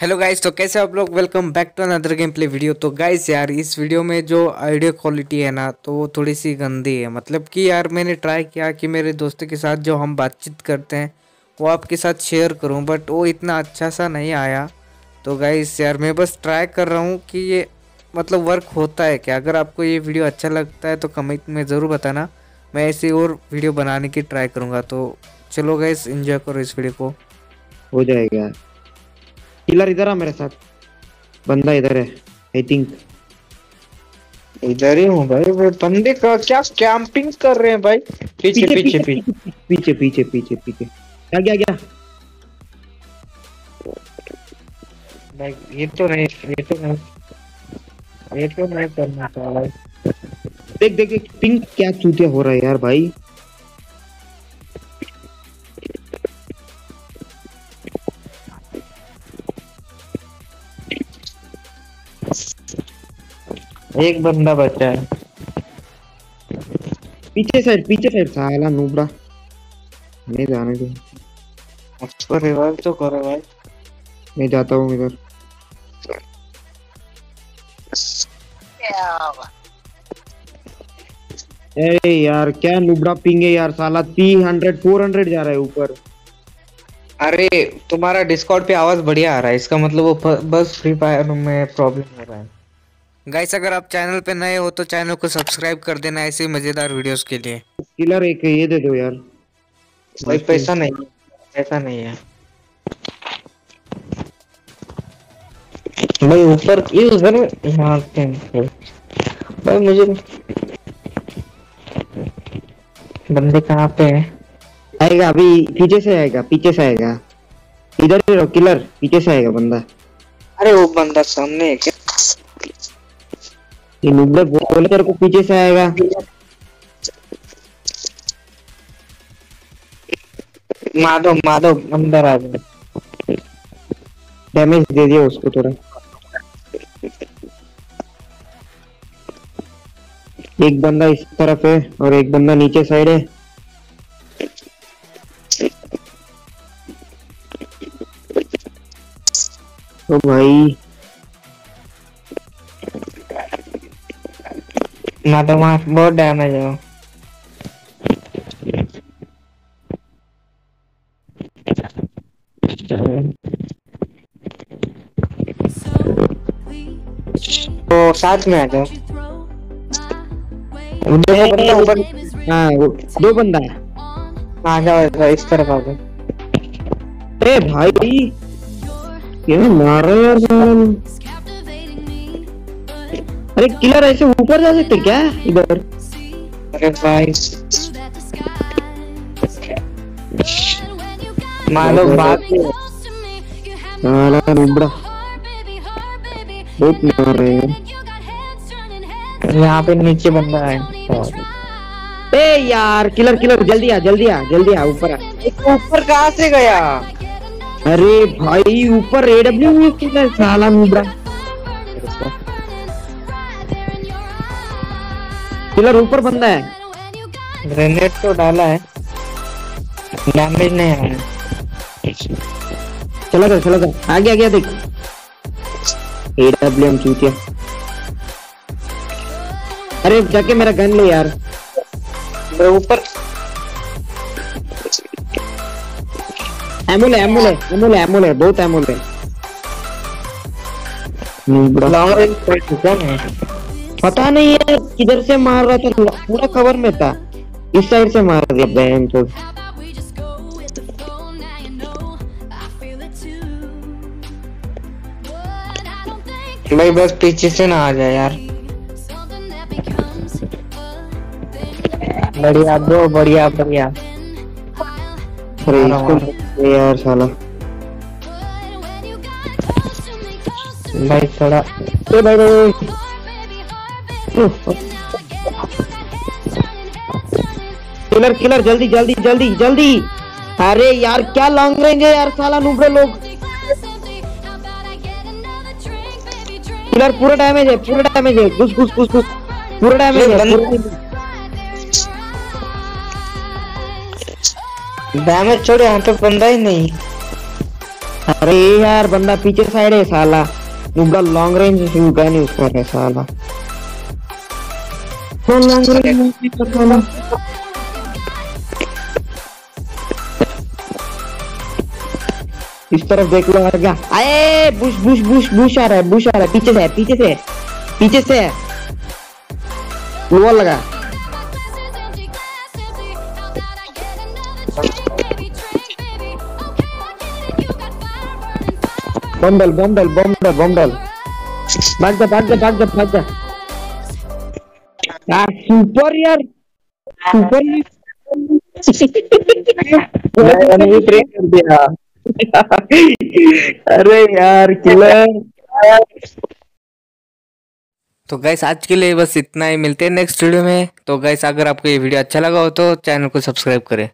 Hello guys, तो कैसे आप लोग, welcome back to another game play video. तो गाइस यार, इस वीडियो में जो ऑडियो क्वालिटी है ना, तो वो थोड़ी सी गंदी है। मतलब कि यार मैंने ट्राई किया कि मेरे दोस्तों के साथ जो हम बातचीत करते हैं वो आपके साथ शेयर करूं, बट वो इतना अच्छा सा नहीं आया। तो गाइस यार मैं बस ट्राई कर रहा हूँ कि ये मतलब वर्क होता है क्या। अगर आपको ये वीडियो अच्छा लगता है तो कमेंट में ज़रूर बताना, मैं ऐसी और वीडियो बनाने की ट्राई करूँगा। तो चलो गाइस, एंजॉय करो इस वीडियो को, हो जाएगा। किलर इधर है मेरे साथ, बंदा इधर है, आई थिंक इधर ही हूँ भाई। वो बंदे का क्या कैंपिंग कर रहे हैं भाई, पीछे पीछे पीछे पीछे पीछे पीछे पीछे आ गया क्या भाई। ये तो नहीं करना था भाई। देख देख देख पिंक क्या चूतिया हो रहा है यार भाई। एक बंदा बचा है पीछे साइड। साला नूबड़ा नहीं जाने दे, उसको रिवाइव तो करो भाई। मैं जाता हूँ इधर। अरे यार क्या नूबड़ा पिंग है यार, साला 300 400 जा रहा है ऊपर। अरे तुम्हारा डिस्कॉर्ड पे आवाज बढ़िया आ रहा है, इसका मतलब वो बस फ्री फायर में प्रॉब्लम हो रहा है। गाइस अगर आप चैनल पे नए हो तो चैनल को सब्सक्राइब कर देना ऐसे मजेदार वीडियोस के लिए। किलर एक ये दे दो यार भाई, पैसा नहीं है भाई। ऊपर ये उधर यहां पे भाई, मुझे बंदे कहां पे है? आएगा अभी, पीछे से आएगा। इधर ही रहो किलर, पीछे से आएगा बंदा। अरे वो बंदा सामने है क्या? ये नुब्रा बोले तेरे को पीछे से आएगा। माधव अंदर आ गया, डैमेज दे दिया उसको थोड़ा। एक बंदा इस तरफ है और एक बंदा नीचे साइड है। तो भाई बहुत डैमेज है। तो साथ में आ जाओ, दो बंदा है। आ जाओ इस तरफ, आ जाओ। अरे भाई ये मार रहे यार। अरे किलर ऐसे ऊपर जा सकते क्या इधर? अरे भाई मानो बात बहुत मार रहे हैं। यहाँ पे नीचे बंदा है। ए यार किलर जल्दी आ ऊपर आ। ऊपर कहाँ से गया? अरे भाई ऊपर एडब्ल्यू किलर साला नुब्रा। किलर ऊपर बंदा है, ग्रेनेड तो डाला है, डैमेज नहीं आया। चला जा आ गया देख। एडब्ल्यूएम चूतिया, अरे जाके मेरा गन ले यार। ऊपर एमुले बहुत एमुले है। पता नहीं है किधर से मार रहा था, पूरा कवर में था, इस साइड से मार दिया बहन को। भाई बस पीछे से ना आ जाए यार। बढ़िया। अरे इसको यार साला भाई थोड़ा भाई किलर जल्दी। अरे यार क्या लॉन्ग रेंज है यार साला नुब्रे लोग। किलर पूरा डैमेज है। घुस पूरा डैमेज है। डैमेज छोड़े, यहाँ पे बंदा ही नहीं। अरे यार बंदा पीछे साइड है साला, नुग्गा long range shoot gun use कर रहा है साला। कौन लॉन्ग रेंज की पता इस तरफ देख लो और क्या। अरे बुश बुश बुश बुश आ रहा है, बुश आ रहा है, पीछे से है, पीछे से है, पीछे से है। लोअर लगा बॉम्बल बॉम्बल बॉम्बल बॉम्बल। भाग जा भाग जा भाग जा भाग जा यार। सुपर यार सुपर नहीं ट्रेन कर दिया। अरे यार किलर। तो गाइस आज के लिए बस इतना ही, मिलते हैं नेक्स्ट वीडियो में। तो गाइस अगर आपको ये वीडियो अच्छा लगा हो तो चैनल को सब्सक्राइब करें।